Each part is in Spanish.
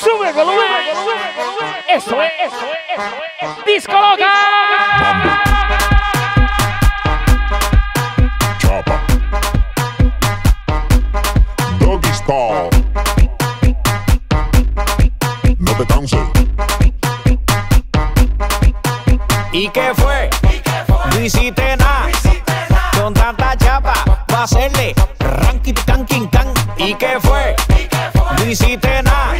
Sube volumen. Eso es, eso es, eso es. ¡Discoloca! ¿Y qué fue? Visite na, con tanta chapa, va a hacerle ranking tan king tan. ¿Y qué fue? Visite na,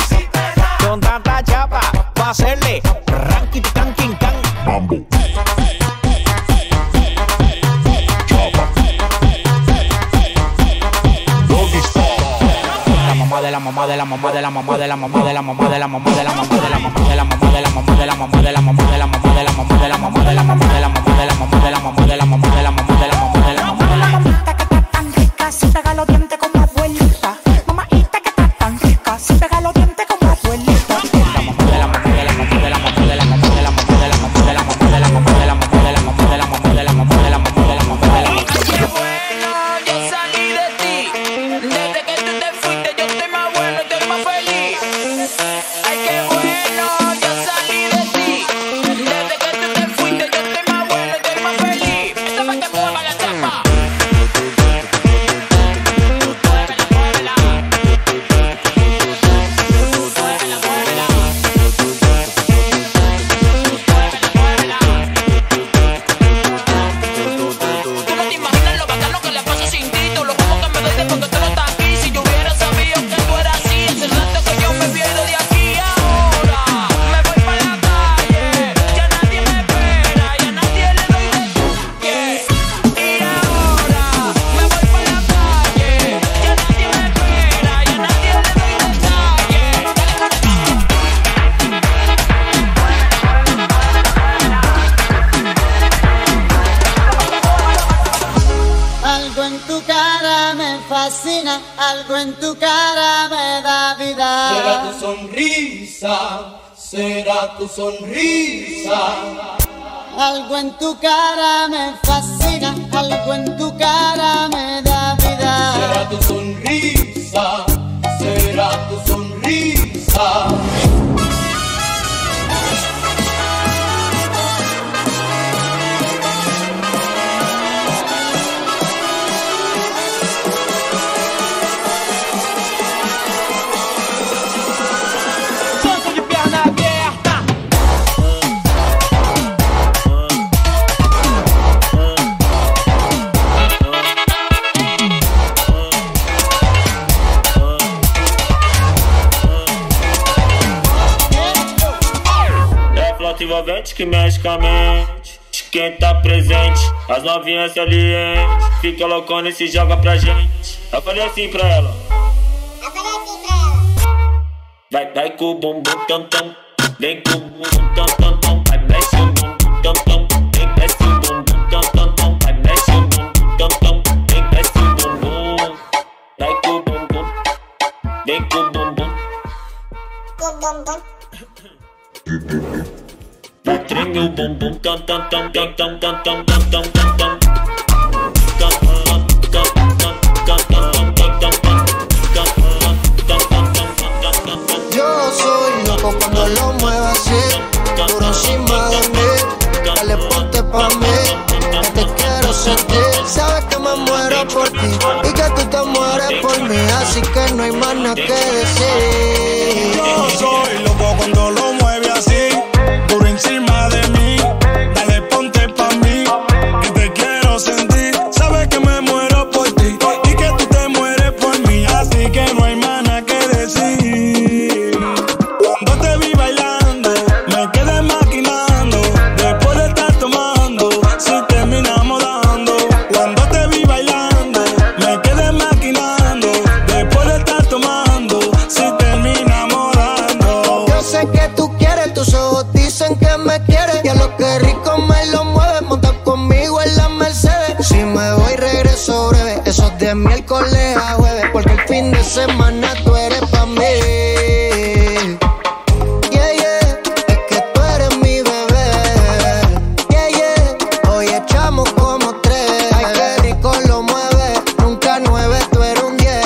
con tanta chapa, va a hacerle ranking tan king tan. Mambo. La mamá de la mamá de la mamá de la mamá de la mamá de la mamá de la mamá de la mamá de la mamá de la mamá de la mamá de la mamá de la mamá de la mamá. Algo en tu cara me da vida. Será tu sonrisa. Algo en tu cara me fascina, algo en tu cara me da vida. Será tu sonrisa, será tu sonrisa. Que mexe com a mente, quem tá presente, as novinhas se alientes, fica loucona e se joga pra gente. Eu falei assim pra ela, vai, vai com o bumbum tam tam, vem com o bumbum tam tam tam, vai mexe o bumbum tam tam, vem mexe o bumbum tam tam tam, vai mexe o bumbum tam tam, vem mexe o bumbum, vai com o bumbum, vem com o bumbum, com o bumbum. Treme o bumbum, tam tam tam tam tam tam tam tam tam tam. Yo soy loco cuando lo muevo así, por encima de mí. Dale, ponte pa' mí, que te quiero sentir. Sabes que me muero por ti y que tú te mueres por mí, así que no hay más nada que decir. Yo soy loco cuando lo mueve así, por encima de mí, dale, ponte pa' mí, que te quiero sentir. Sabes que me muero por ti y que tú te mueres por mí, así que no hay más nada que decir. Cuando te vi bailando, me quedé maquinando, después de estar tomando, si terminamos dando. Cuando te vi bailando, me quedé maquinando, después de estar tomando, si terminamos dando. Yo sé que tú quieres, tus ojos que me quiere, y a lo que rico me lo mueve, monta conmigo en la Mercedes. Si me voy regreso breve, eso es de miércoles a jueves, porque el fin de semana tú eres pa' mí. Yeah, yeah, es que tú eres mi bebé. Yeah, yeah, hoy echamos como tres. Ay, qué rico lo mueve, nunca nueve, tú eres un 10.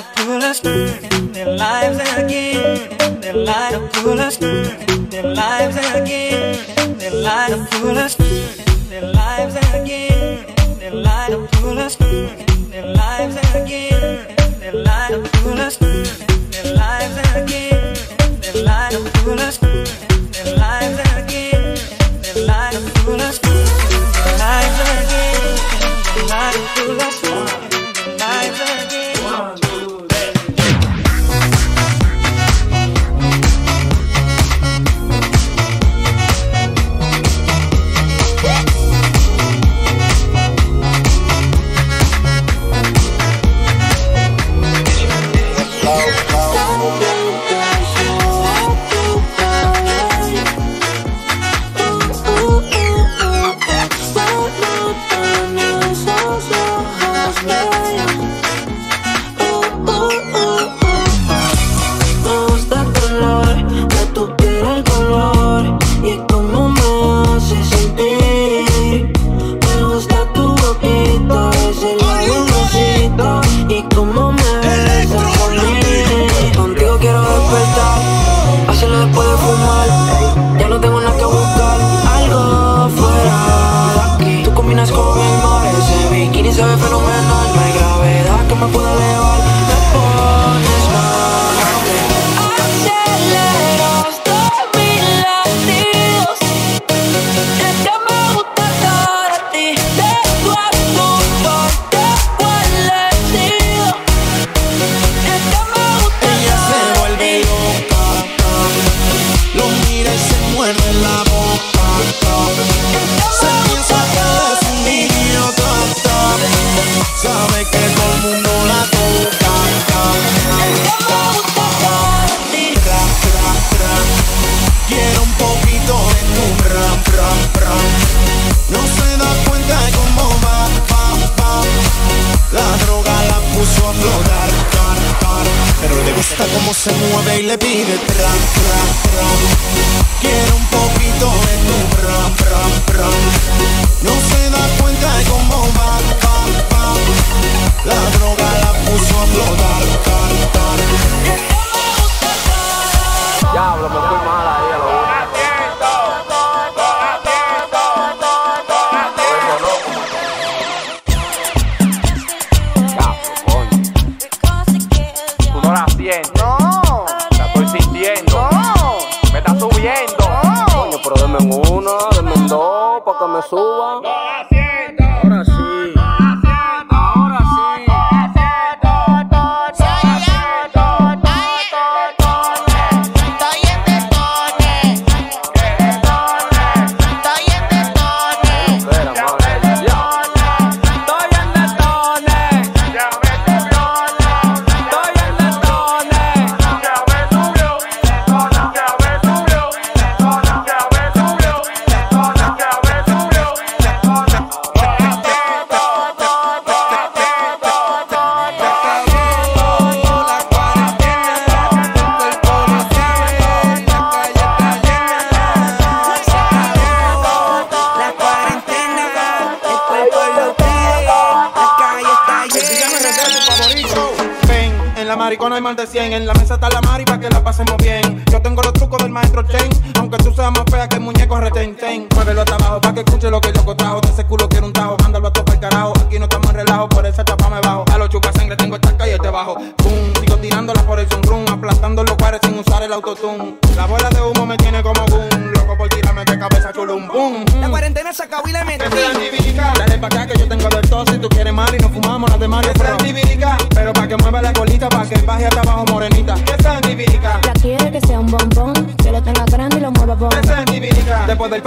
to pull us in their lives again, in their life to pull us in their lives again, in their life to pull us in their lives again, in their life to pull us in their lives again, in their life to pull us in their lives again, in their life to pull us in their lives again, in their life to pull us in their lives again, in their life to pull us in their lives again.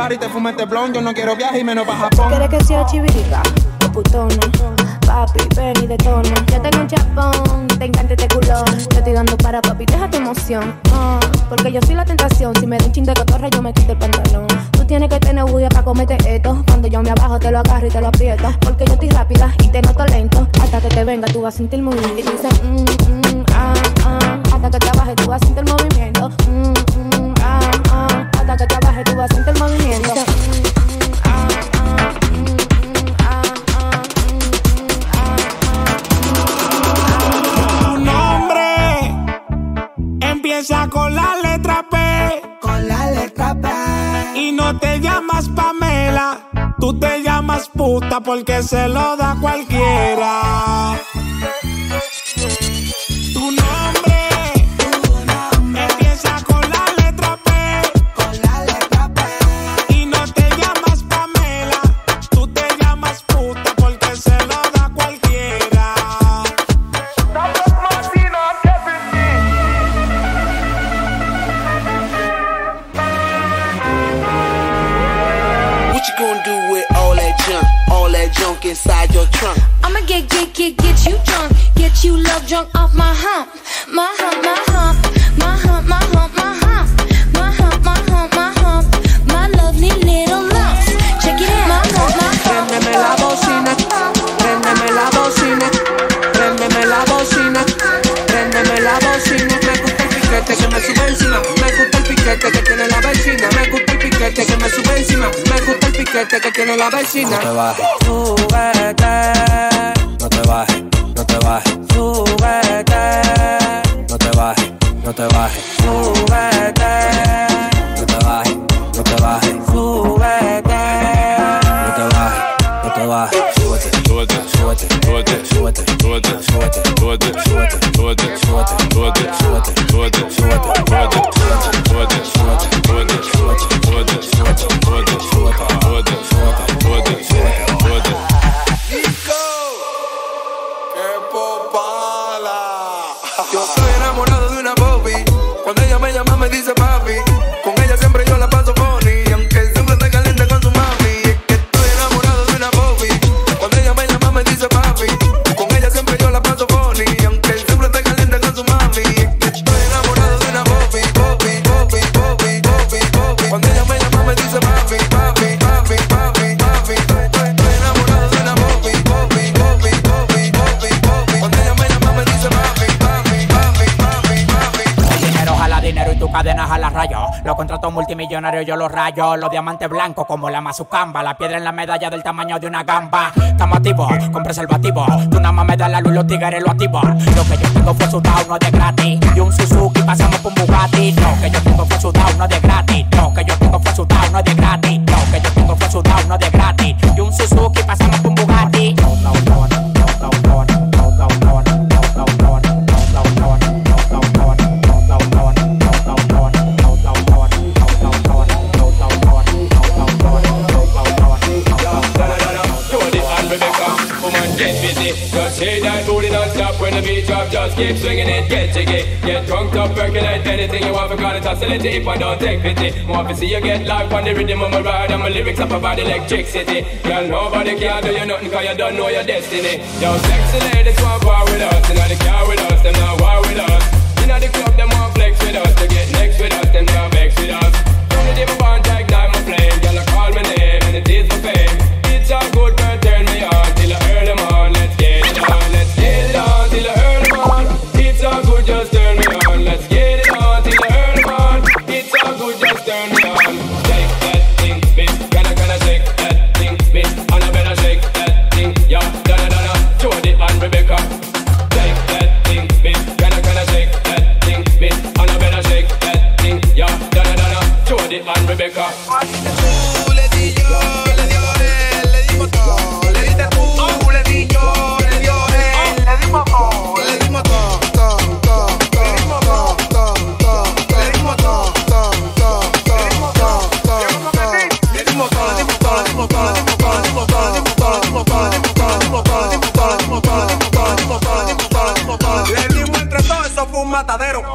Y te fume este blon, yo no quiero viaje y menos pa' Japón. ¿Quieres que sea chivirica o putona? Papi, ven y detona. Ya tengo un chapón, te encanta este culón. Te estoy dando para papi, deja tu emoción. Porque yo soy la tentación. Si me da un chin de cotorra, yo me quito el pantalón. Tú tienes que tener bulla para comerte esto. Cuando yo me abajo, te lo agarro y te lo aprieto. Porque yo estoy rápida y te noto lento. Hasta que te venga, tú vas a sentir muy bien. Y dicen, ah, ah. Hasta que te baje, tú vas a sentir el movimiento. Ah, ah. Hasta que te baje, tú vas a sentir el movimiento. Ah, ah. Ah, ah. Ah, ah. empieza con la letra P. Con la letra P. Y no te llamas Pamela, tú te llamas puta porque se lo da cualquiera. Inside your trunk, I'ma get you drunk, get you love drunk off my hump, my hump, my hump, my hump, my hump, my hump, my hump, my hump, my hump, my lovely little lumps. Check it out, my hump, my hump. Prendeme la bocina, prendeme la bocina, prendeme la bocina, prendeme la bocina. Me gusta el piquete que me sube encima, me gusta el piquete que tiene la vecina, me gusta el piquete que me sube encima, me gusta el piquete que tiene la vecina. No te bajes, no te bajes, súbete. No te bajes, no te bajes, súbete. No te bajes, no te bajes, súbete. No te bajes, no te bajes, súbete, súbete, súbete, súbete, súbete, súbete, súbete, súbete, súbete, súbete, súbete, súbete, súbete, súbete, súbete, súbete, súbete, súbete, súbete. Yo estoy enamorado de una Bobby. Cuando ella me llama me dice papi. Con ella siempre yo la paso funny, aunque siempre está caliente con su mami. Es que estoy enamorado de una Bobby. Cuando ella me llama me dice papi. Con ella siempre yo la paso funny, aunque siempre está caliente con su mami. Es que estoy enamorado de una Bobby, Bobby, Bobby, Bobby, Bobby, Bobby. Cuando ella me llama me dice papi, papi, papi, papi, papi. Estoy enamorado de una Bobby, Bobby, Bobby, Bobby, Bobby, Bobby. Cuando ella me llama me dice papi. Dinero y tu cadenas a la raya. Los contratos multimillonarios yo los rayo. Los diamantes blancos como la mazucamba. La piedra en la medalla del tamaño de una gamba. Estamos activos, con preservativo. Tú nada más me das la luz, los tigres lo activan. Lo que yo tengo fue sudado, no es de gratis. Y un Suzuki pasamos por un Bugatti. Lo que yo tengo fue sudado, no es de gratis. Lo que yo tengo fue sudado, no es de gratis. Lo que yo tengo fue sudado, no es de gratis. Y un Suzuki pasamos por un Bugatti. No, no, no. Say that booty non-stop when the beat drop. Just keep swinging it, get jiggy. Get drunk, up, percolate anything you want. For God, it's hostility if I don't take pity. Want to see you get life on the rhythm of my ride. And my lyrics up about electricity. Girl, nobody can do you nothing cause you don't know your destiny. Yo, sexy ladies want war with us. They know the car with us, them not war with us. You know the club, them want flex with us. They get next with us, them not vex with us. From the day my bond, I ignite my flame. Girl, I call my name and it is my fame. It's all good, girl, turn me on. Till I earn them on, let's get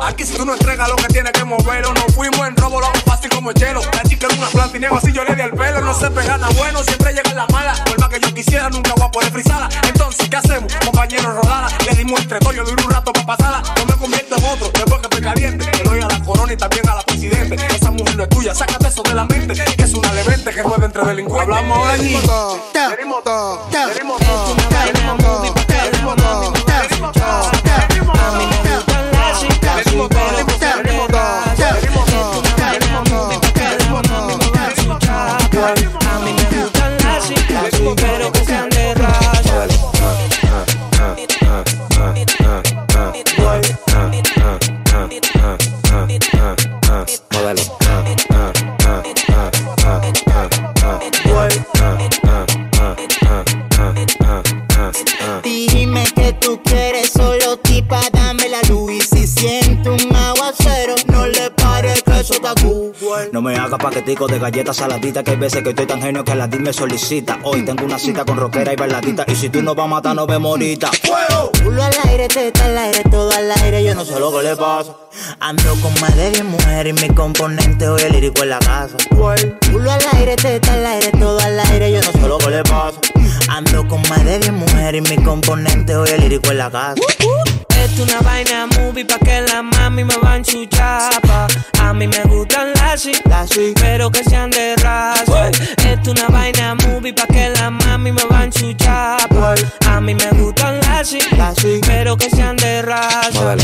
aquí si tú no entregas lo que tienes que moverlo. Nos fuimos en robo, lo hago fácil como hielo. La chica era una planta y niego así yo le di al pelo. No se pega nada bueno, siempre llega la mala. Por más que yo quisiera, nunca voy a poder frisarla. Entonces, ¿qué hacemos? Compañeros, rodala. Le dimos entre todo, yo duré un rato para pasarla. No me convierto en otro, después que estoy caliente. Le doy a la corona y también a la presidente. Esa mujer no es tuya, sácate eso de la mente. Que es una levente que juega entre delincuentes. Hablamos de mí. te pares, que eso está cool. No me hagas paquetico de galletas saladitas, que hay veces que estoy tan genio que la DIL me solicita. Hoy tengo una cita con rockera y bailadita, y si tú no vas a matar, no ve morita. ¡Fuego! Culo al aire, teta al aire, todo al aire, yo no sé lo que le pasa. Ando con más de 10 mujeres y mi componente hoy el lírico en la casa. Culo al aire, teta al aire, todo al aire, yo no sé lo que le pasa. Ando con más de 10 mujeres y mi componente hoy el lírico en la casa. Es una vaina movie pa' que la mami me va en su chapa. A mí me gustan las sí, pero que sean de raza. Es una vaina movie pa' que la mami me va en su chapa. A mí me gustan las sí, pero que sean de raza.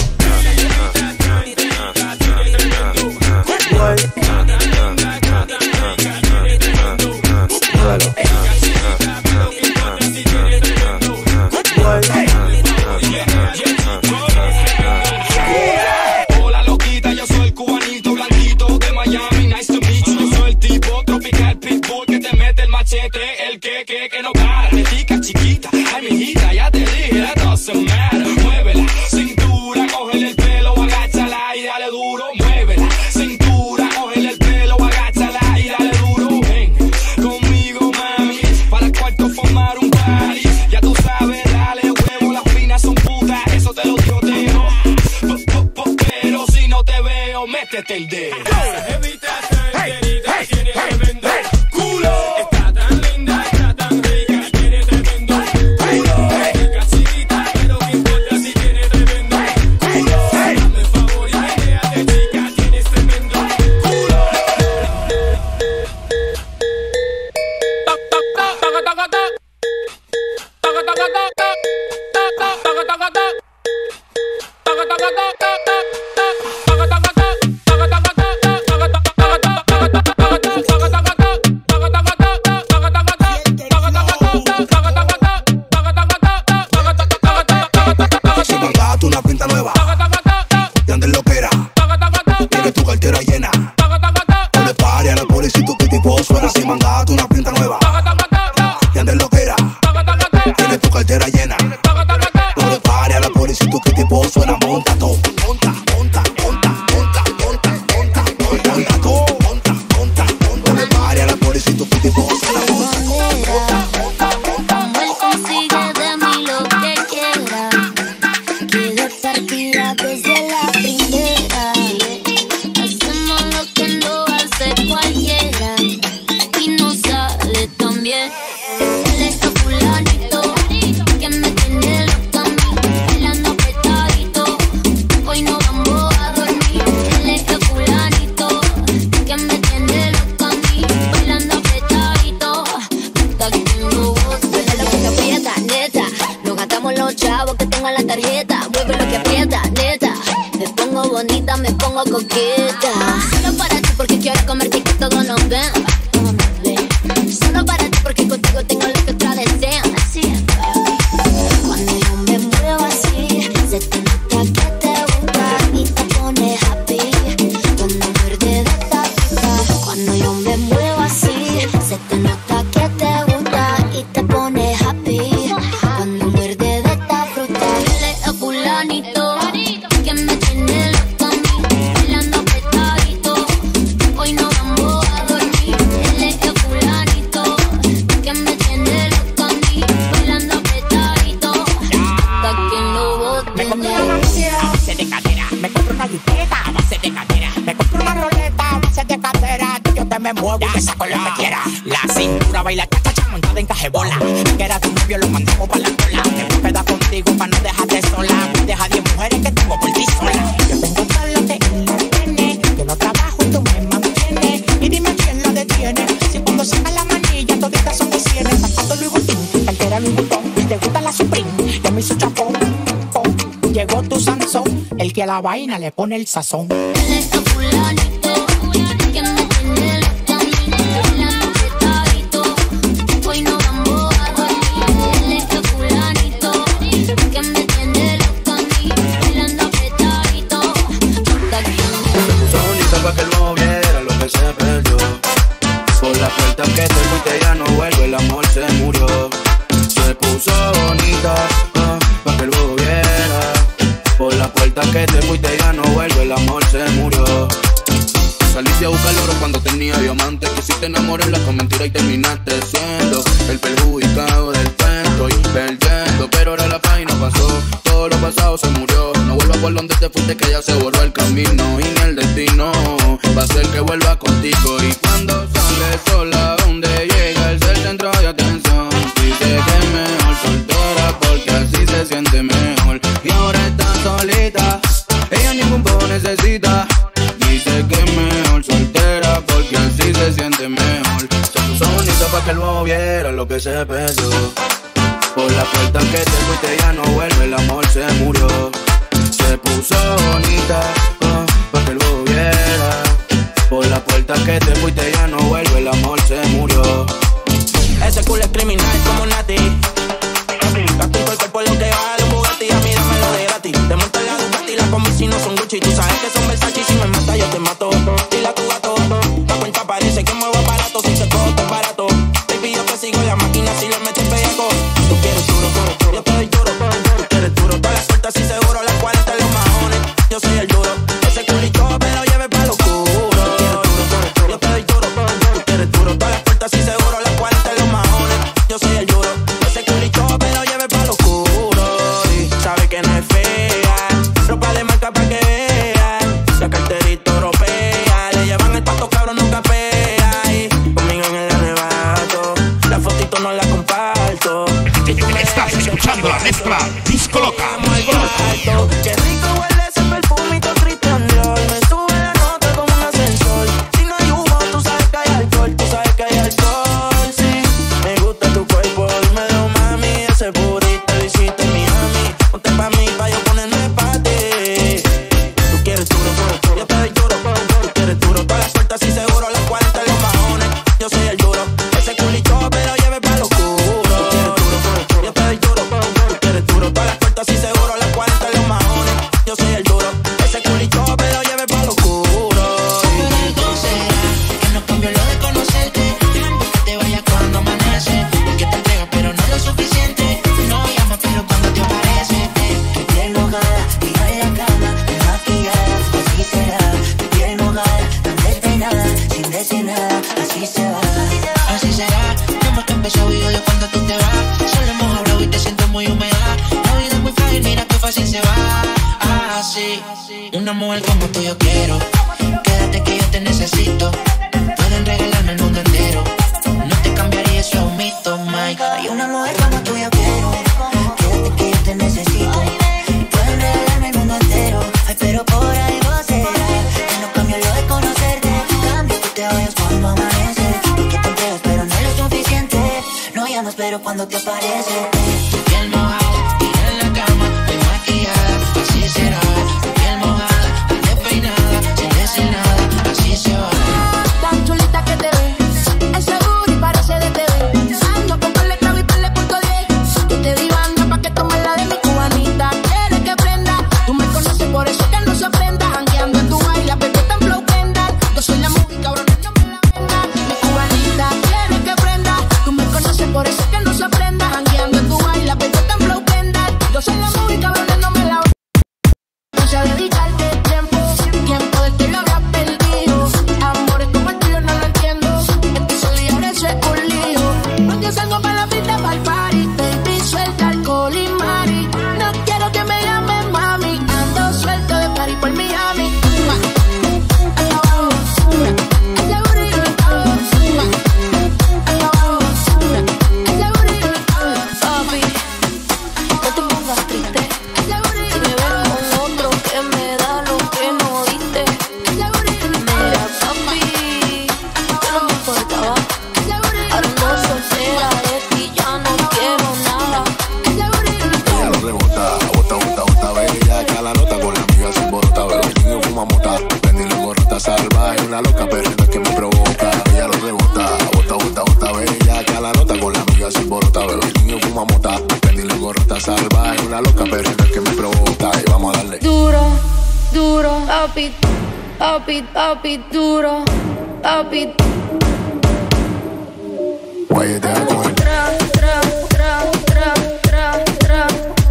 El que no para, retica chiquita, ay mijita, ya te dije, that doesn't matter. Muévela, cintura, cógele el pelo, agáchala y dale duro. Muévela, cintura, cógele el pelo, agáchala y dale duro. Ven conmigo, mami, para el cuarto formar un party. Ya tú sabes, dale huevo, las finas son putas, eso te lo digo, pero si no te veo, métete el dedo. La vaina le pone el sazón. Que te fuiste ya no vuelve, el amor se murió. Saliste a buscar oro cuando tenía diamantes. Quisiste enamorarla con mentiras y terminaste siendo el perjudicado del cuento y perdiendo. Pero ahora la página pasó, todo lo pasado se murió. No vuelvas por donde te fuiste que ya se borró el camino. Y ni el destino va a ser que vuelva contigo. Y cuando sales sola, donde llega el ser centro de atención. Dice que es mejor soltera porque así se siente mejor. Y ahora está solita, ella ningún poco necesita. Dice que es mejor soltera porque así se siente mejor. Se puso bonita pa' que luego viera lo que se perdió. Por la puerta que te fuiste ya no vuelve, el amor se murió. Se puso bonita pa' que luego viera. Por la puerta que te fuiste ya no vuelve, el amor se murió. Ese culo es criminal como Nati. Tatuco el cuerpo lo que va a un Bugatti. A mí dámelo de gratis. Te monto en la Ducati, las combis si no son Gucci. Tú sabes que son Versace y si me mata yo te mato. Dile a tu gato, la cuenta parece que muevo barato. Si se cojo tan barato, baby yo te sigo la máquina si le metes pellaco. Tú quieres duro, duro, yo te doy duro. Tú quieres duro, todas las puertas y seguro. Las 40 los majones, yo soy el duro. Ese culito me lo lleve pa' lo oscuro. Tú quieres duro, yo te doy duro. Tú quieres duro, todas las puertas y seguro. Las 40 los majones, yo soy el duro. Ese culito me lo lleve pa' lo oscuro. Y sabe que no es fea, ropa de marca pa' que vean. La carterita europea, le llevan el pato cabrón, nunca pea. Y conmigo en el arrebato, la fotito no la comparto. Estás escuchando la mezcla Discoloca. Qué rico huele ese perfumito triste androl. Me sube la nota como un ascensor. Si no hay humo, tú sabes que hay alcohol. Tú sabes que hay alcohol, sí. Me gusta tu cuerpo, dímelo mami. Ese burrito lo hiciste en Miami. Ponte pa' mí, pa' yo ponerme pa' ti. Tú quieres duro, duro, yo te doy duro. Tú quieres duro, todas las puertas y seguro. Las 40 los majones, yo soy el duro. Ese culito me lo lleve pa' lo oscuro. Si seguro las 40 los majones, yo soy el duro. Ese culito me lo lleve pa' lo oscuro. Pero entonces, que no cambió lo de conocerte. Tiempo que te vaya cuando amanece. Que te entregas pero no lo suficiente. No llamas pero cuando te aparece. Tu piel mojada, tira de la cama, maquillada, así será. Tu piel mojada, tan despeinada, sin decir nada, así se va. Así será, no más que empezó y odio cuando tú te vas. Solo hemos hablado y te siento muy humedad. Mira qué fácil se va, así. Una mujer como tú yo quiero. Quédate que yo te necesito. Pueden regalarme el mundo entero. No te cambiaría, eso es un mito, Mike. Hay una mujer como tú yo quiero. Quédate que yo te necesito. Pueden regalarme el mundo entero. Ay, pero por ahí vos será. Que no cambio lo de conocerte. Cambio que te vayas cuando amanece. Y que te entregas pero no es lo suficiente. No llamas pero cuando te aparece. Tu piel mojada, tira en la cama. Así será, tu piel mojada, tan despeinada, sin decir nada, así se va. Tan chulita que te ves, ese booty parece de TV. Ando con el clavo y ponle punto 10. Tú te divando pa' que tomes la de mi cubanita. Quieres que prenda, tú me conoces por eso que no se aprenda. Jangueando en tu baila, bebé tan flow prenda. Yo soy la movie, cabrón, no me la venda. Mi cubanita, quieres que prenda, tú me conoces por eso que no se aprenda. Jangueando en tu baila, bebé tan flow prenda. Yo soy la movie, cabrón. Dedicarte tiempo del que lo habrás perdido. Amores como el tuyo no lo entiendo. En tu solía es un lío. No te salgo para la pinta, para el party. Baby, suelta alcohol y mari. No quiero que me llamen mami. Ando suelto de party por Miami. Salvaje, una loca perrita que me provoca. Ella lo rebota, bota, bota, bota, bella. Que a la nota con la amiga se borota. Pero el niño fuma mota, prendile gorrota. Salvaje, una loca perrita que me provoca. Y vamos a darle duro, duro, papi, papi, papi, duro, papi. Guayetea con él. Tra, tra, tra, tra, tra, tra.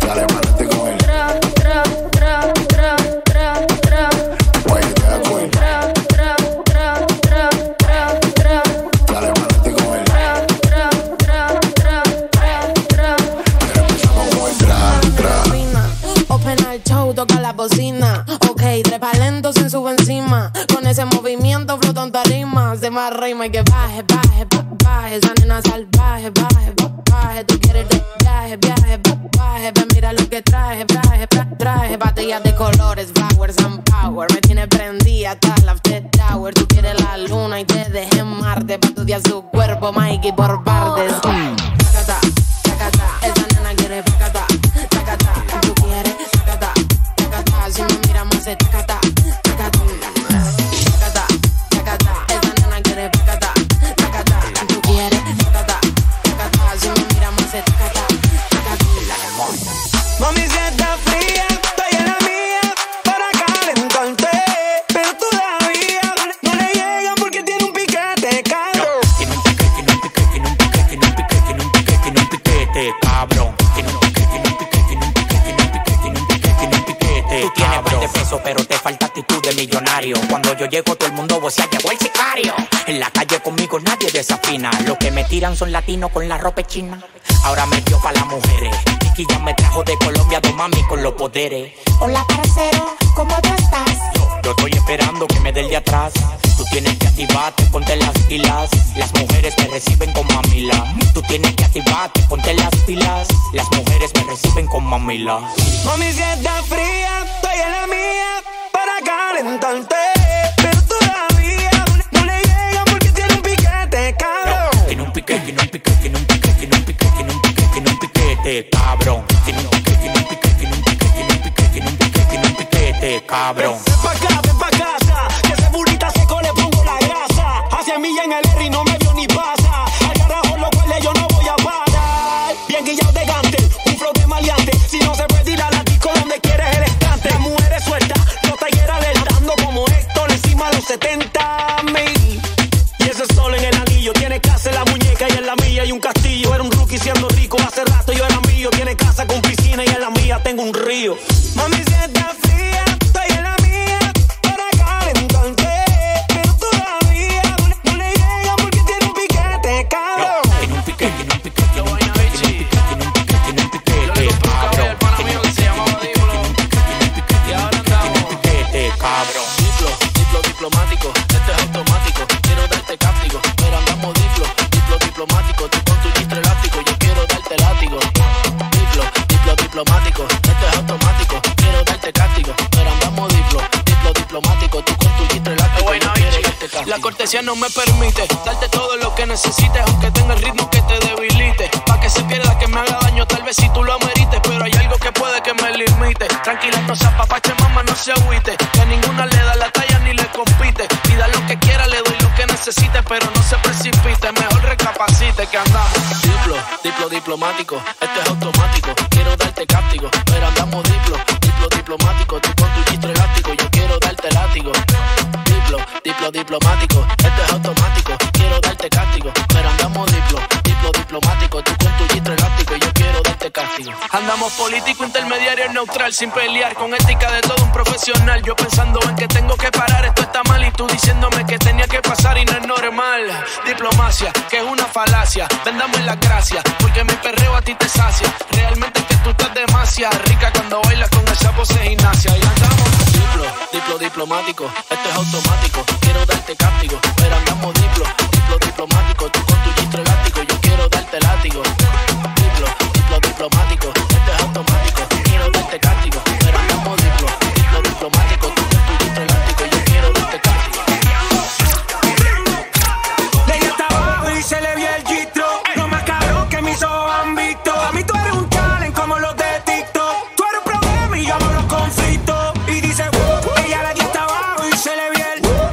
Dale, manate con él. Tra, tra, tra, tra, tra, tra. Tra, tra, tra, gato flotó en tarima, se más rima y que baje, baje, baje. Esa nena salvaje, baje, baje. Tú quieres de viaje, viaje, baje. Ve mira lo que traje, traje, traje. Batallas de colores, flowers and power. Me tiene prendida hasta el after hour. Tú quieres la luna y te dejé en Marte. Pa' tu día su cuerpo, Mikey, por partes. Tacata, tacata, esa nena quiere tacata, tacata. Tú quieres tacata, tacata. Si me mira más de tacata. Pero te falta actitud de millonario. Cuando yo llego todo el mundo vocea, llegó el sicario. En la calle conmigo nadie desafina. Lo que me tiran son latinos con la ropa china. Ahora me dio pa' las mujeres y ya me trajo de Colombia dos mami con los poderes. Hola parcero, ¿cómo tú estás? Yo estoy esperando que me dé el de atrás. Tú tienes que activarte, ponte las pilas. Las mujeres me reciben con mamila. Tú tienes que activarte, ponte las pilas. Las mujeres me reciben con mamila. Mami, si está fría, estoy en la mía para calentarte. Pero todavía no le llega porque tiene un piquete, cabrón. No, tiene un piquete, tiene un piquete, tiene un piquete, tiene un piquete, tiene un piquete, tiene un piquete, cabrón. Tiene un piquete, tiene un piquete, tiene un piquete, tiene un piquete, tiene un piquete, tiene un piquete, cabrón. Ven pa' casa, que ese burrito seco le pongo la grasa. Hacia mí en el R y no me vio ni pasa. Al carajo lo cual yo no voy a parar. Bien guillado de gante, un flow de maleante. Si no se puede ir a la disco donde quieres el estante. Las mujeres sueltas, los talleres alertando como Héctor encima de los 70,000. Y ese sol en el anillo, tiene casa en la muñeca y en la mía hay un castillo. Era un rookie siendo rico, hace rato yo era mío. Tiene casa con piscina y en la mía tengo un río. Mami, si está fría, estoy en la mía. Pero todavía no le llega porque tiene un piquete, cabrón. Tiene un piquete, tiene un piquete, tiene un piquete, tiene un piquete, tiene un piquete, tiene un piquete, cabrón. Tiene un piquete, tiene un piquete, cabrón. Diplo diplomático, este es automático. Quiero darte cáptico, pero andamos diplo diplomático. Tú con tu gistro elástico, yo quiero darte látigo. Diplo diplomático, este es automático. Quiero darte cáptico, pero andamos diplo diplomático. Tú con tu gistro elástico, yo quiero darte cáptico. La cortesía no me permite darte todo lo que necesites, aunque tenga el ritmo que te debilite. Pa' que se pierda, que me haga daño, tal vez si tú lo amerites, pero hay algo que puede que me limite. Tranquila, no se apapache, mamá, no se agüite, que ninguna le da la talla ni le compite. Pida lo que quiera, le doy lo que necesite, pero no se precipite, mejor recapacite que andamos. Diplo diplomático, este es automático. Quiero darte cáptico, pero andamos diplo diplomático. Tú con tu chistro elástico, yo quiero darte látigo. Diplo diplomático, este es automático. Quiero darte castigo, pero andamos diplo diplomático. Tú con tu gistro elástico, yo quiero darte castigo. Andamos político, intermediario, neutral, sin pelear, con ética de todo un profesional. Yo pensando en que tengo que parar, esto está mal, y tú diciéndome que tenía que pasar y no es normal. Diplomacia, que es una falacia. Vendame la gracia, porque mi perreo a ti te sacia. Realmente es que tú estás demasiado rica cuando bailas con esa voz de gimnasia. Y andamos diplo diplomático, este es automático. Quiero darte castigo, pero andamos diplo diplomático. Tú con tu gistro elástico, yo quiero darte látigo. Diplo diplomático, este es automático. Quiero darte castigo, pero andamos diplo diplomático. Tú con tu gistro elástico, yo quiero darte castigo. De ella está abajo y se le vio el gistro. No más cabrón que mis ojos han visto. A mí tú eres un talent como los de TikTok. Tú eres un problema y yo amo los conflictos. Y dice, ella la guía está abajo y se le vio el gistro.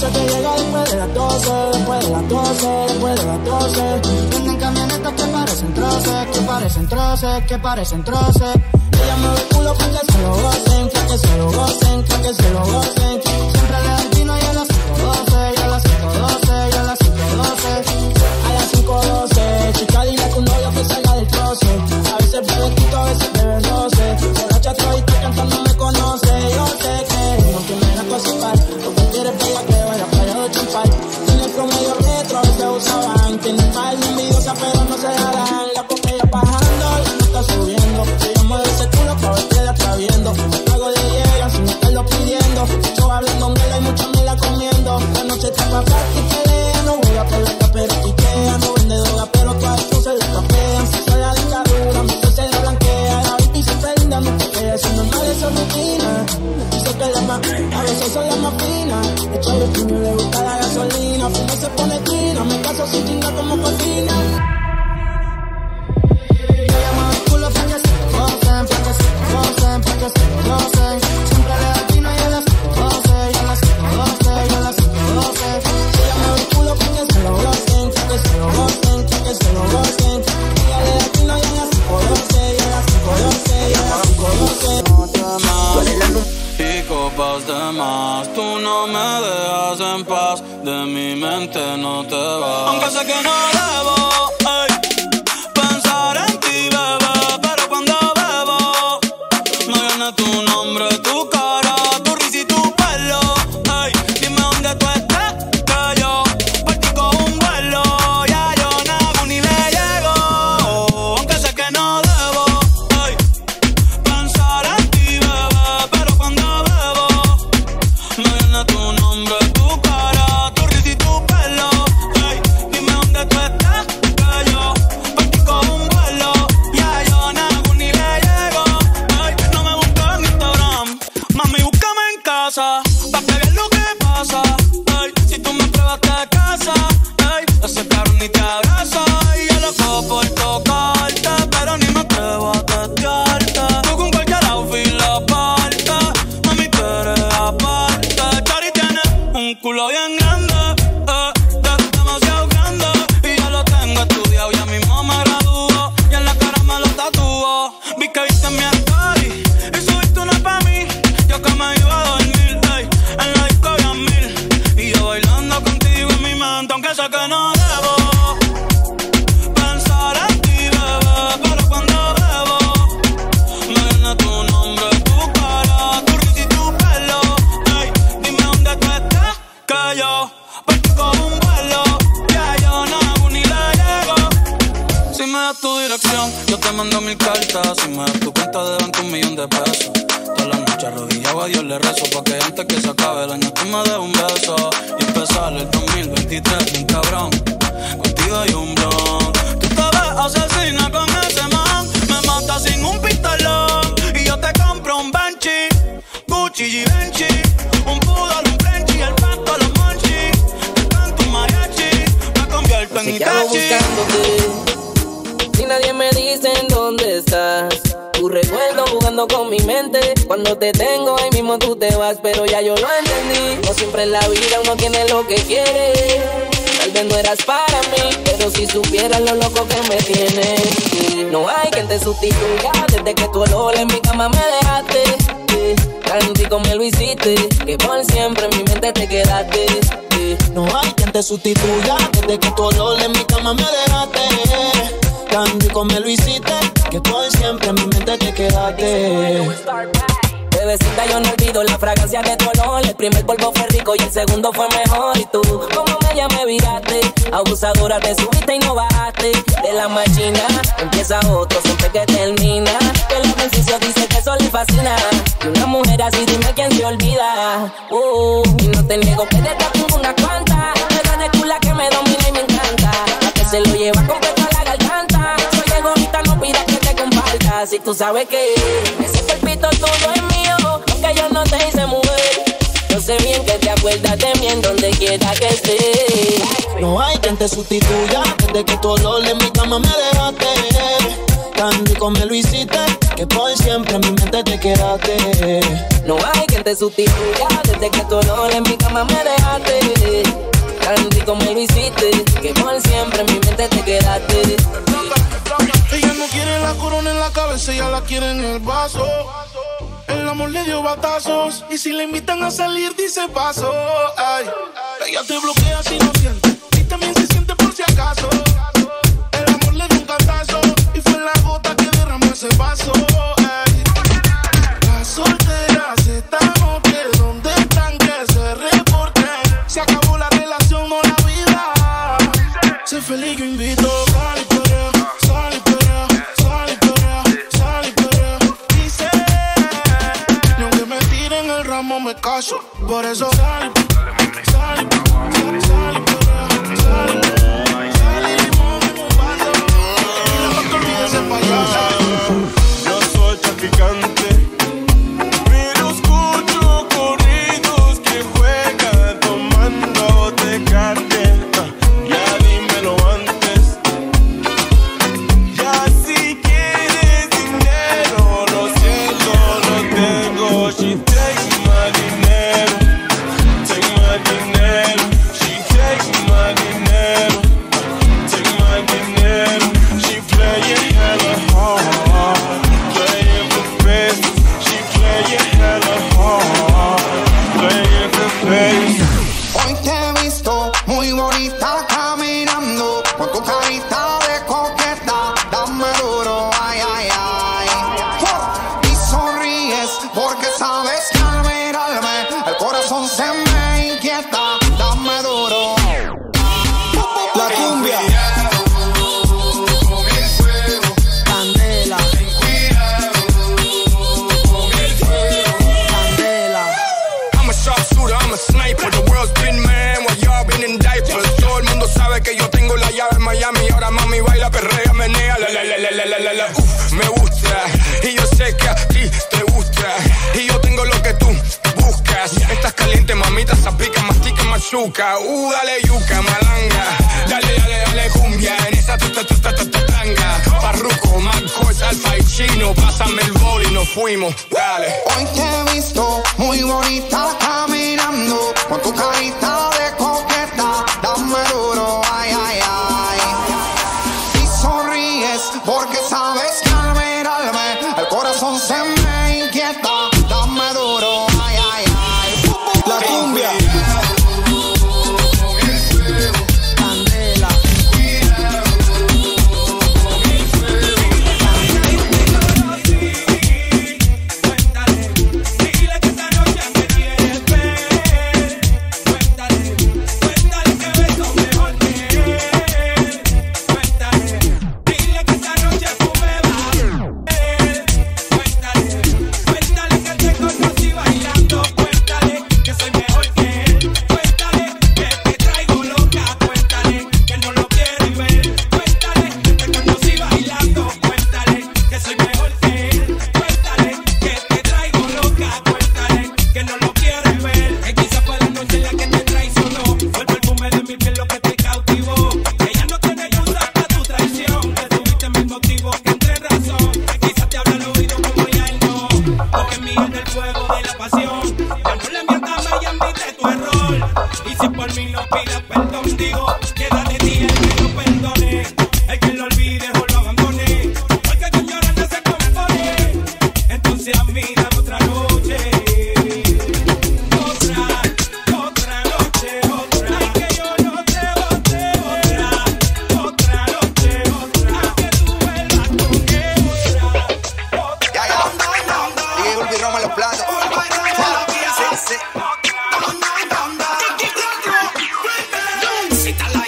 Dice que llega después de las 12, después de las 12, después de las 12. Venden camionetas que parecen troces, que parecen troces, que parecen troces. Ella mueve el culo pa' que se lo gocen, pa' que se lo gocen, pa' que se lo gocen. Siempre le dan vino y a las 5:12, y a las 5:12, y a las 5:12. A las 5:12, chica, dile a tu novio que salga del closet. A veces bebe tito, a veces bebe roce. Borracha todita cantando me conoce. Yo sé que no tiene nada que ocupar, porque quieres verla que vaya para de champar. Tiene el promedio retro, a veces usaban. Tiene un par de envidiosa, pero no se darán. La botella bajando, la nota subiendo. Ella mueve ese culo pa' ver que la está viendo. Luego le llegan sin estarlo pidiendo. Yo hablando mierda y mucha mierda comiendo. La noche está pa' practicar, no voy a perder. Pero piquea, no vende droga, pero todas se le papean. Si se la dictadura, mi fe se la blanquea. La vida y siempre linda, no coquea. Eso no es mal, eso es rutina. Dice que la más, a veces soy la más fina. Echa el puño, le gusta la gasolina. Fuma y se pone trina, me caso sin chingar como cortina. Yo llamo al culo pa' que se gocen, pa' que se gocen, pa' que se gocen. Siempre le da vino y a las 12, y a las 12, y a las 12. Que se lo gocen, que se lo gocen. Dígale aquí no llega a 5:12, llega a 5:12, llega a 5:12. No te amas, y copas de más. Tú no me dejas en paz, de mi mente no te vas. Aunque sé que no debo, ey, pensar en ti, bebé, pero cuando bebo me viene tu nombre, tu cara, tu risa y tu pelo. Ey, dime dónde tú estás, que yo partí con un vuelo. Desde que tu olor en mi cama me dejaste, tantico me lo hiciste, que por siempre en mi mente te quedaste. No hay quien te sustituya. Desde que tu olor en mi cama me dejaste, tantico me lo hiciste, que por siempre en mi mente te quedaste. Bebecita, yo no olvido la fragancia de tu olor. El primer polvo fue rico y el segundo fue mejor. Y tú, como me llamé, viraste. Abusadora, te subiste y no bajaste. De la machina empieza otro, siempre que termina. Que el ejercicio dice que eso le fascina. Y una mujer así, dime quién se olvida. Y no te niego que te tapo unas cuantas. Esa necula que me domina y me encanta. La que se lo lleva completo a la garganta. Soy egoísta, no pidas que te compartas. Si tú sabes que ese cuerpito todo es mío. Que yo no te hice mujer, yo sé bien que te acuerdas de mí en donde quiera que esté. No hay quien te sustituya, desde que tu olor en mi cama me dejaste. Tan rico me lo hiciste, que por siempre en mi mente te quedaste. No hay quien te sustituya, desde que tu olor en mi cama me dejaste. Tan rico me lo hiciste, que por siempre en mi mente te quedaste. Ella no quiere la corona en la cabeza, ella la quiere en el vaso. El amor le dio batazos, y si le invitan a salir dice paso. Ay, ella te bloquea si no siente, y también se siente por si acaso. El amor le dio un cantazo, y fue la gota que derramó ese vaso. Ay, las solteras estamos que donde están que se reporten. Se acabó la relación o la vida, sé feliz yo invito. Me caso, por eso sal, sal, sal, sal, sal, sal y limón en un vaso. Y la más que olvides es payaso. Yo soy traficante, pero escucho corridos que juegan tomando Tecate. Ya dímelo antes. Ya si quieres dinero, lo siento, lo tengo. She takes my dinero, take my dinero. She takes my dinero, take my dinero. She playing hella hard, playing for face. She playing hella hard, playing for face. Hoy te he visto muy bonita caminando, con tu carita de coqueta, dame duro, ay ay ay. Y sonríes porque sabes que al mirarme el corazón se me inquieta, dame duro. La cumbia, candela, candela. I'm a sharp shooter, I'm a sniper. The world's been man while y'all been in diapers. Todo el mundo sabe que yo tengo la llave en Miami. Ahora mami baila, perrea, menea, la la la la la la la la. Uf, me gusta y yo sé que a ti te gusta y yo tengo lo que tú buscas. Estás caliente, mamita, zapica, mastica, machuca. Dale yuca, malanga. Dale, dale, dale, cumbia. En esa tanga. Farruko, Marcos, Alfa y Chino. Pásame el bol y nos fuimos. Dale. Hoy te he visto muy bonita caminando, con tu carita de coqueta, dame duro, ay, ay, ay. Y sonríes porque sabes que al mirarme el corazón se me inquieta, dame duro, ay, ay, ay. La cumbia, candela, Cuéntale, dile que esta noche me quieres ver. Cuéntale, cuéntale que beso mejor que él. Cuéntale, dile que esta noche tú me vas a ver. Cuéntale, cuéntale que te conocí bailando. Cuéntale que soy mejor que él. Cuéntale que te traigo loca. Cuéntale que él no lo quiere ver. Cuéntale que te conocí bailando. Cuéntale que soy mejor que él. Cuéntale que te traigo loca. Cuéntale que no lo quiere ver. Que quizá fue la noche la que te traicionó. Fue el perfume de mi piel lo que te cautivó. Ella no tiene ayuda para tu traición. Te tuviste mis motivos que entre razón. Quizás te habla al oído como ya él no. Porque mío en el fuego de la pasión. Ya no le mientas más y admite tu error. Y si por mí no pidas perdón, digo, queda de ti el que lo perdone. El que lo olvide o lo abandone. Porque tú lloras no se compone. Entonces a mí dame otra noche. Otra noche, otra. Ay, que yo no te bote. Otra noche, otra. Ay, que tú vuelvas con que otra. Ya. Y Urbi Roma en los platos. Sí. Otra. Si está la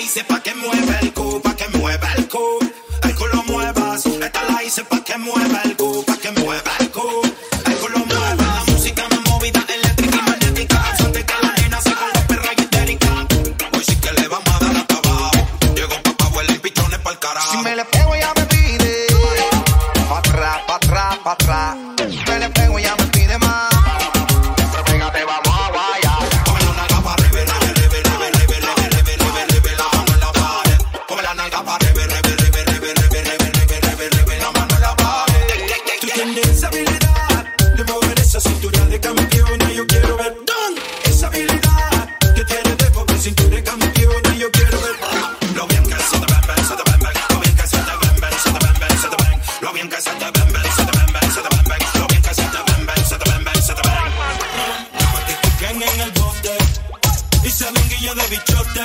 de minguillo de bichote,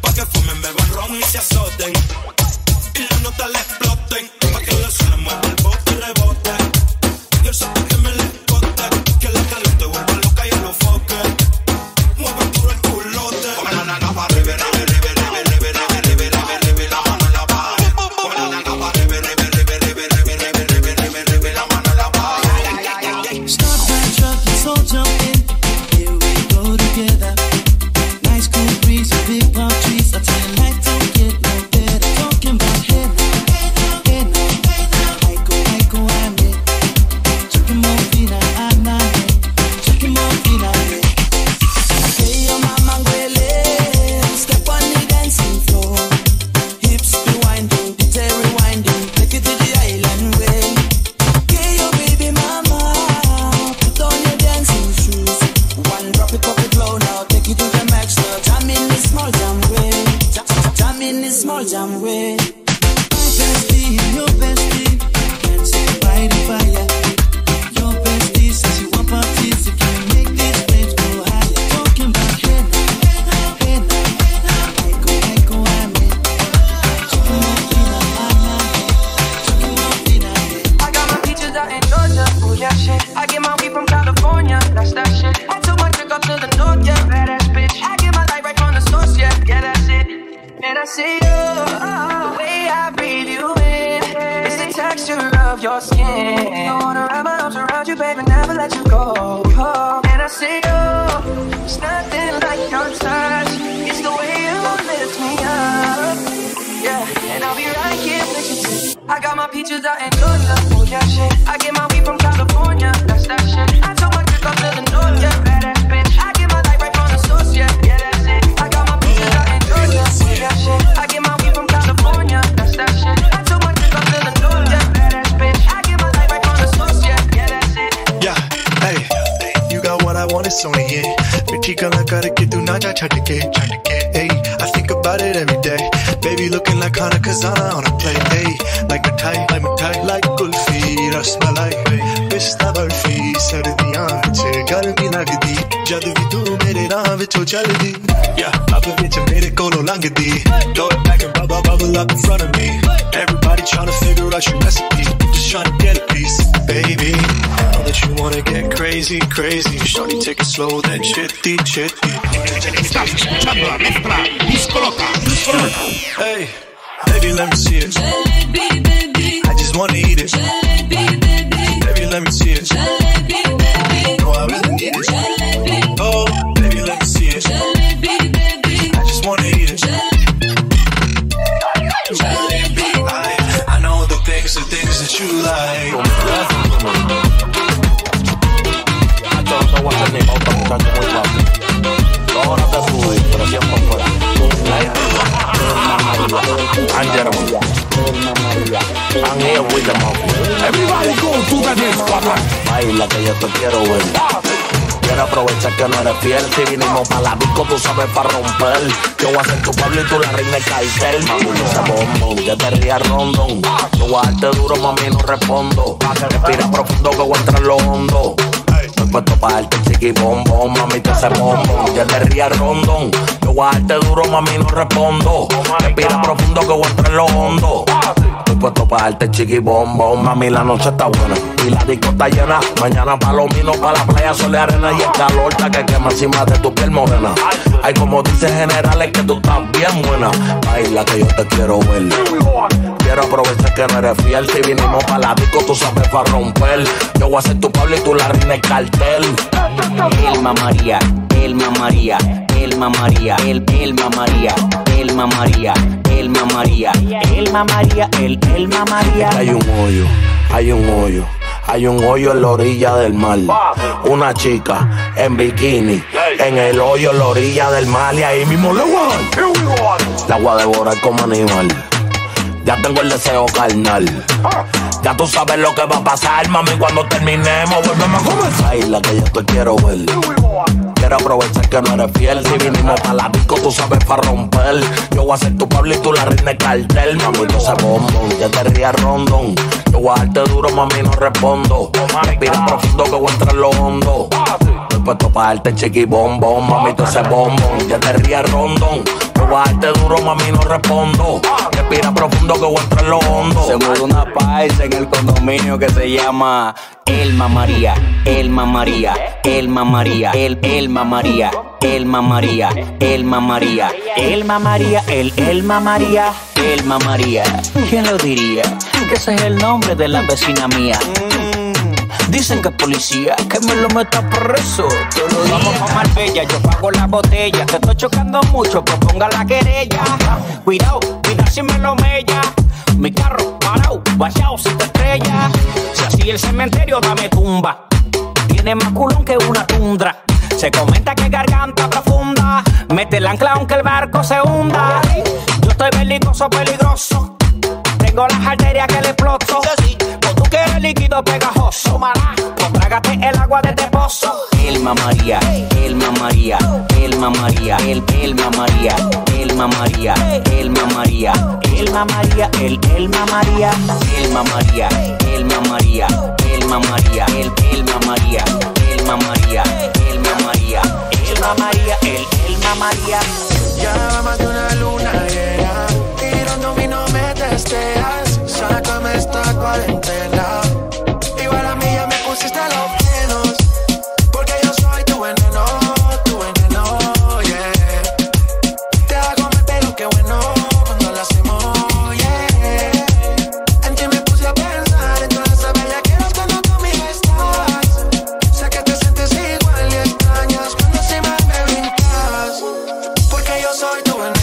pa' que fumen, beban ron y se azoten. Y las notas le exploten, pa' que le suene, mueva el bote y rebote. Y el soto que me le escote, que la caliente vuelva loca y a los foques. Mueve duro el culote. Con la nana pa' arriba, arriba, arriba, arriba, arriba, arriba, arriba, arriba, la mano en la pared. Con la nana pa' arriba, arriba, arriba, arriba, arriba, arriba, arriba, arriba, la mano en la pared. Stop that truck, let's all jump in. Here we go together. Nice cool breeze with big palm trees. I tell you life don't get no better. Talking about head, head, head. Aiko, aiko, ame. Chucking more fina, anane. Chucking more fina, ame. Hey, yo, mama, ngwele. Step on the dancing floor. Hips be winding, detail rewinding. Take it to the island way. Hey, yo, baby, mama. Put on your dancing shoes. One drop it, pop it low now. Take it to the max now. Jam in the small jam way. Jam in the small jam way. My bestie and your bestie dancing by the fire. Your bestie says you want parties if you make these flames go higher. Talking about head, head, head. Aiko, aiko, ame. Chucking more fina, anane. Chucking more fina, ame. I got my peaches out in Georgia, oh yeah shit. I get my weed from California, that's that shit. I took my chick up to the north, yeah, badass bitch. I get my light right from the source, yeah, yeah that's it. And I see you, the way I breathe you in. It's the texture of your skin. I wanna wrap my arms around you, baby, never let you go. And I see you, it's nothing like your touch. It's the way you lift me up, yeah. And I'll be right here with you. I got my peaches out in Georgia, oh yeah shit. I get my weed from California, that's that shit. I took my trip up to the north, yeah, badass bitch. I get my light right from the source, yeah, yeah that's it. I got my peaches out in Georgia, oh yeah shit. I get my weed from California, that's that shit. I took my trip up to the north, yeah, badass bitch. I get my light right from the source, yeah, yeah that's it. Yeah, hey, you got what I want, it's only it. Mithi gala karke tu na ja chhatke. Hey, I think about it every day. Baby looking like Hana Kazana on a plate. Hey, like mithai, like kulfi, rasmalai, pista barfi, sardiyan ch garmi lagdi. Jad vi tu mere raah vich chaldi. Yeah, ab vich mere kolo langdi. Throw it back and bubble, bubble up in front of me. Everybody tryna figure out your recipe. Just tryna get a piece, baby. Now that you wanna get crazy, crazy. Shorty take it slow, then chitty, chitty. Estás escuchando la mezcla Discoloca. Hey, baby, let me see it. Jalebi, baby. I just wanna eat it. Jalebi, baby. Baby, let me see it. Jalebi, baby. No, I really need it. Jalebi. Oh, baby, let me see it. Jalebi, baby. I just wanna eat it. Jalebi. I know the things that you like. A todos aguantan y otra muchacha muy fácil. Ahora te fui, pero siempre fuera. Angela Maria, I'm here with the mob. Everybody go to the disco. Baila que yo te quiero ver. Quiero aprovechar que no eres fiel. Si vinimos pa' la disco, tú sabes pa' romper. Yo voy a ser tu Pablo y tú la reina del cartel. Mami, no se bombón, que te rías rondón. Yo voy a darte duro, mami, no respondo. Respira profundo que voy a entrar lo hondo. Puesto pa' darte chiqui bombón, mami, te hace bombón. Ya te rías rondón. Yo voy a darte duro, mami, no respondo. Respira profundo que voy a entrar lo hondo. Estoy puesto pa' darte chiqui bombón, mami, la noche está buena y la disco está llena. Mañana palomino, pa' la playa, sol y arena. Y el calor está que quema encima de tu piel morena. Ay, como dices generales que tú estás bien buena. Baila que yo te quiero ver. Quiero aprovechar que no eres fiel. Si vinimos pa' la disco, tú sabes pa' romper. Yo voy a ser tu Pablo y tú la reina del cartel. Elma María, Elma María, Elma María, Elma María, Elma María, Elma María, Elma María, Elma María. Hay un hoyo, hay un hoyo. Hay un hoyo en la orilla del mar. Una chica en bikini en el hoyo en la orilla del mar. Y ahí mismo le voy a dar. La voy a devorar como animal. Ya tengo el deseo carnal. Ya tú sabes lo que va a pasar, mami, cuando terminemos. Volvemos a comenzar. Baila que yo te quiero ver. Quiero aprovechar que no eres fiel. Si vinimos pa' la disco, tú sabes pa' romper. Yo voy a ser tu Pablo y tú la reina del cartel. Mami, no se bombón, ya te rías rondón. Yo tú vas a darte duro, mami, no respondo. Respira profundo que voy a entrar lo hondo. Estoy puesto para darte chiqui bombón, mami, tú ese bombón. Ya te ríes rondón. Tú vas a darte duro, mami, no respondo. Respira profundo que voy a entrar lo hondo. Se mueve una paisa en el condominio que se llama Elma María, Elma María, Elma María, Elma María, Elma María, Elma María, Elma María, Elma María, Elma María. ¿Quién lo diría? Que ese es el nombre de la vecina mía. Dicen que es policía, que me lo meta preso. Vamos pa' Marbella, yo pago la botella. Te estoy chocando mucho, pues ponga la querella. Cuidado, cuidado si me lo mella. Mi carro parado, guayao, si te estrella. Si así el cementerio, dame tumba. Tiene más culón que una tundra. Se comenta que garganta profunda. Mete el ancla aunque el barco se hunda. Yo estoy belicoso, peligroso. Tengo las arterias que le exploto. Pues tú que eres líquido pegajoso. Pues trágate el agua de este pozo. Elma María, Elma María, Elma María, Elma María, Elma María, Elma María, Elma María, Elma María, Elma María, Elma María, Elma María, Elma María, Elma María, Elma María, Elma María, Elma María. Ya más de una luna llena, tirando mi no me testeas, sácame esta cuarentena. Igual a mí ya me pusiste a los frenos, porque yo soy tu veneno, yeah. Te hago meter lo que bueno cuando lo hacemos, yeah. En ti me puse a pensar, entonces a bella que eres cuando conmigo estás. Sé que te sientes igual y extrañas cuando encima me brincas, porque yo soy tu veneno.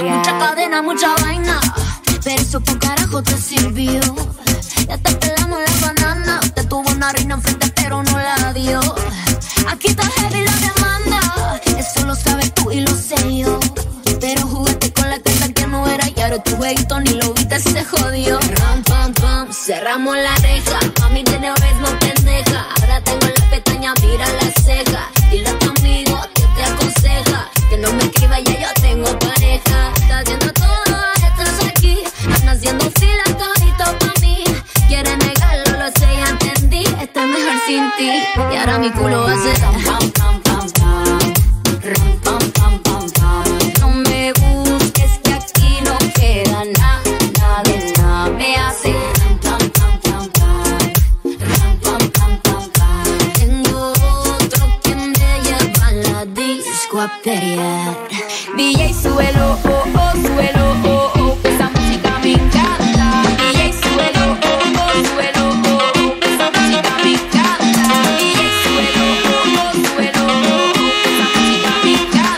Mucha cadena, mucha vaina, pero eso por carajo te sirvió. Ya te pelamos la banana, te tuvo una reina enfrente pero no la dio. Aquí está heavy la demanda, eso lo sabes tú y lo sé yo. Pero jugaste con la carta que no era y ahora tu jueguito ni lo viste se jodió. Ram, pam, pam, cerramos la reja, mami de una vez no pendeja. Ahora tengo la pestaña, mira la ceja, dile a tu amigo que te aconseja. Que no me escriba ya yo tengo pareja. Está haciendo todo, estás aquí. Están haciendo fila todito pa' mí. Quieren negarlo, lo sé, ya entendí. Está mejor sin ti. Y ahora mi culo va a ser ram, pam, pam, pam, pam. Ram, pam, pam, pam, pam. No me busques que aquí no queda nada, nada de nada. Me hace ram, pam, pam, pam, pam. Ram, pam, pam, pam, pam. Tengo otro que me lleva a la disco a pelear. DJ súbelo, oh, oh, súbelo, oh, oh, esa música me encanta. DJ súbelo, oh, oh, súbelo, oh, oh, esa música me encanta. DJ súbelo, oh, oh, súbelo, oh, oh, esa música me encanta.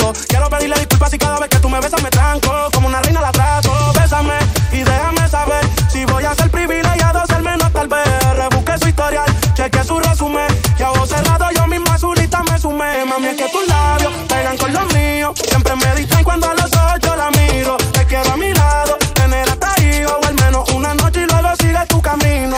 tanto. Quiero pedirle disculpas y cada vez que tú me besas me tranco. Como una reina la trato. Bésame y déjame saber si voy a ser privilegiado, ser menos tal vez. Rebusqué su historial, chequé su resumen y a voz cerrado yo misma solita me sumé. Mami, es que tus labios pegan con los míos. Siempre me distraen cuando a los ojos yo la miro. Te quiero a mi lado, tener hasta ahí o al menos una noche y luego sigue tu camino.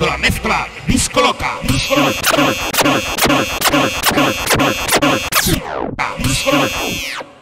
La mezcla Discoloca. Discoloca.